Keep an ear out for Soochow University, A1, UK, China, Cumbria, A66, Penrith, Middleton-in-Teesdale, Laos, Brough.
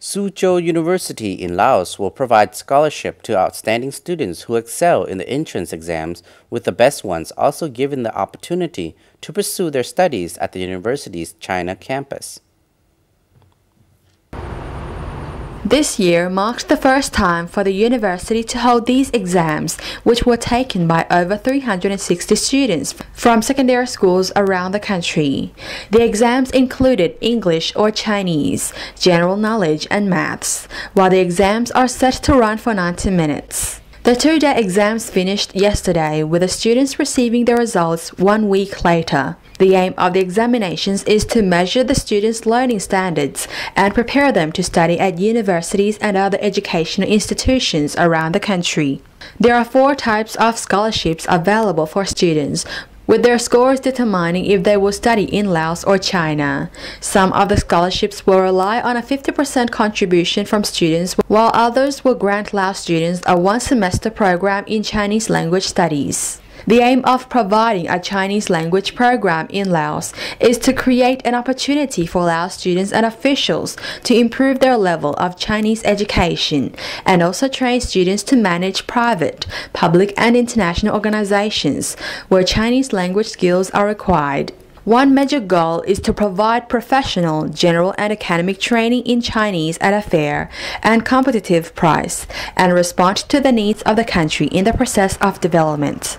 Soochow University in Laos will provide scholarship to outstanding students who excel in the entrance exams, with the best ones also given the opportunity to pursue their studies at the university's China campus. This year marks the first time for the university to hold these exams, which were taken by over 360 students from secondary schools around the country. The exams included English or Chinese, general knowledge and maths, while the exams are set to run for 90 minutes. The two-day exams finished yesterday, with the students receiving their results 1 week later. The aim of the examinations is to measure the students' learning standards and prepare them to study at universities and other educational institutions around the country. There are four types of scholarships available for students, with their scores determining if they will study in Laos or China. Some of the scholarships will rely on a 50% contribution from students, while others will grant Laos students a one-semester program in Chinese language studies. The aim of providing a Chinese language program in Laos is to create an opportunity for Laos students and officials to improve their level of Chinese education, and also train students to manage private, public and international organizations where Chinese language skills are required. One major goal is to provide professional, general and academic training in Chinese at a fair and competitive price, and respond to the needs of the country in the process of development.